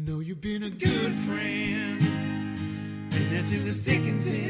Know you've been a good friend, and that's in the thick and thin.